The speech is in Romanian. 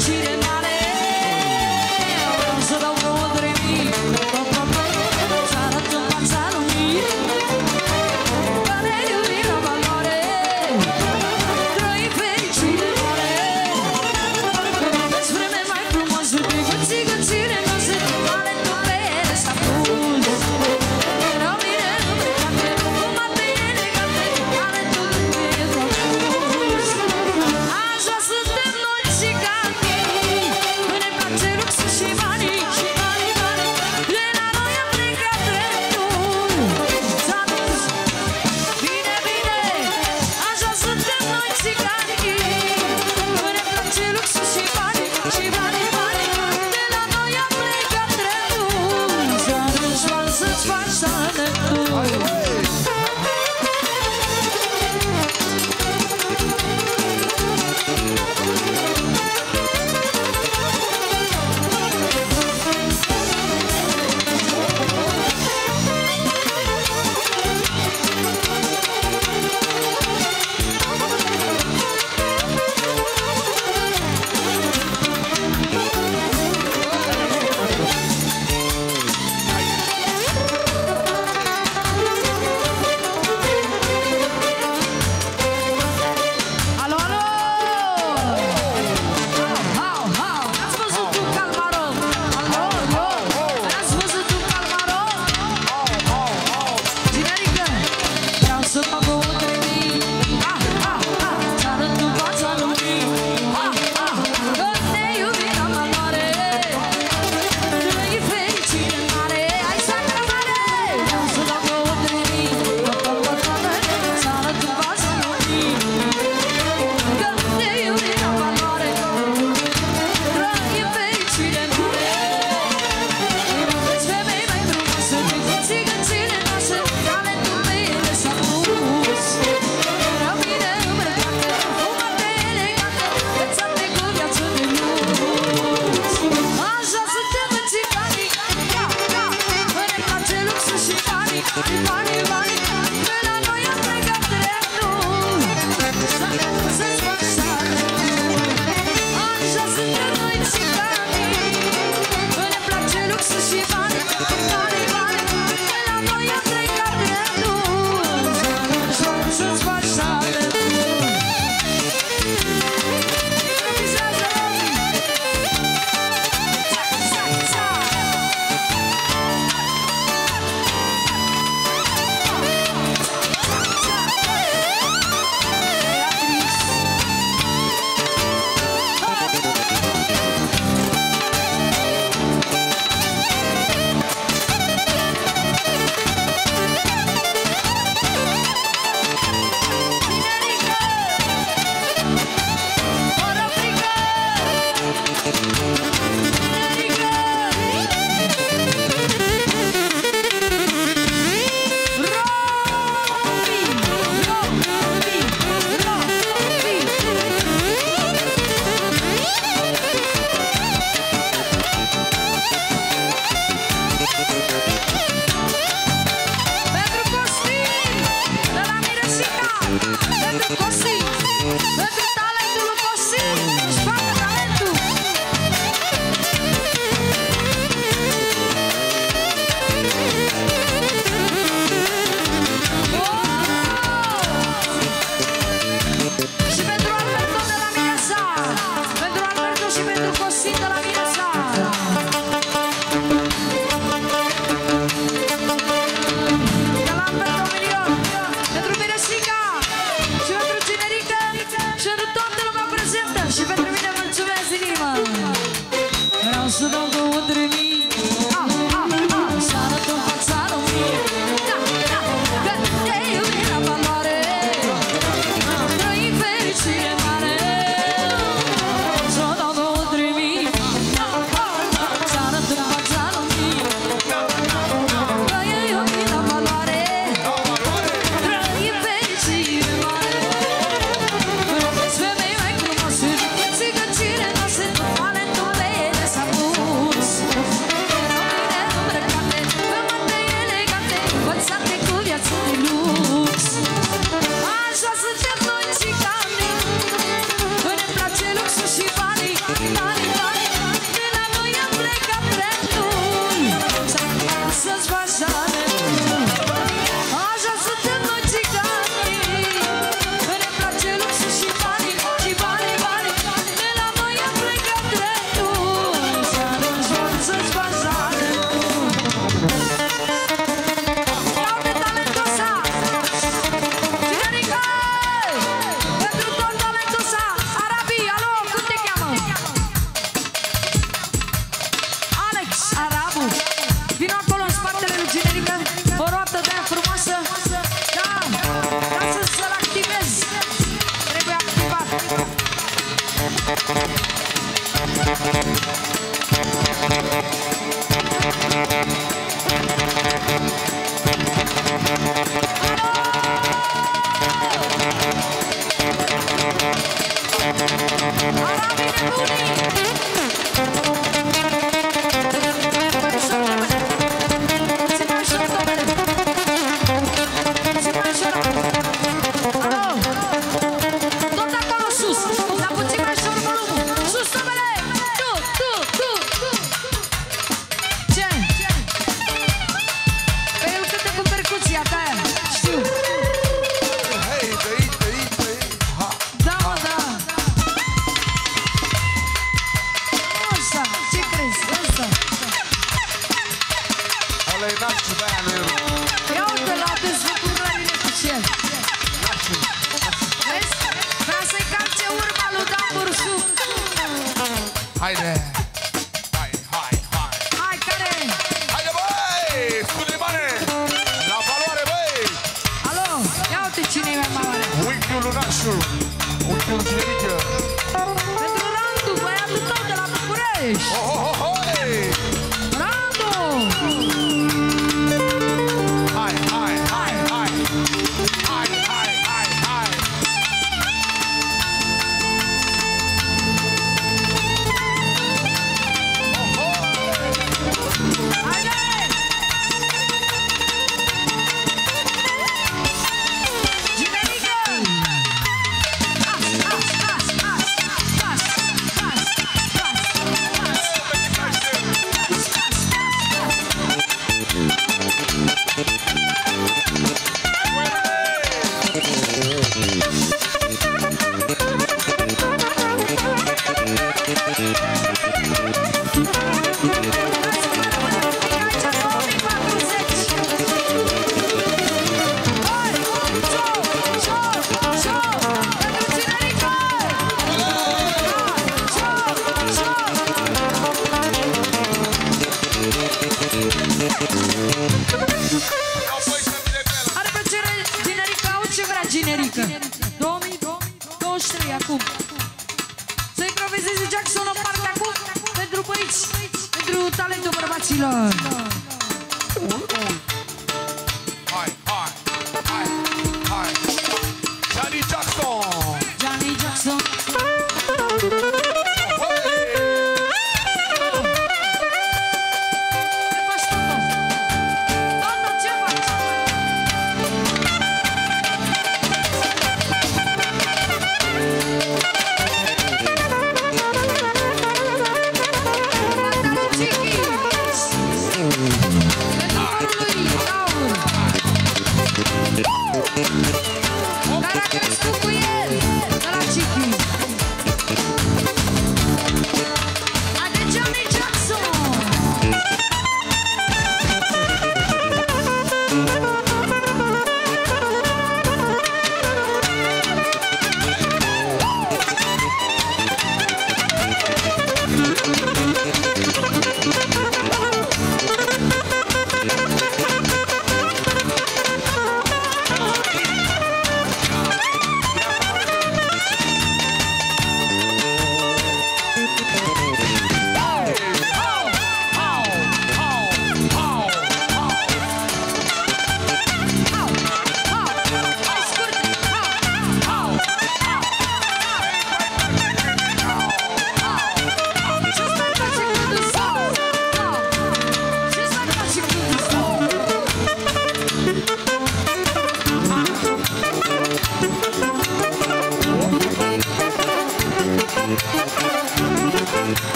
Cheated.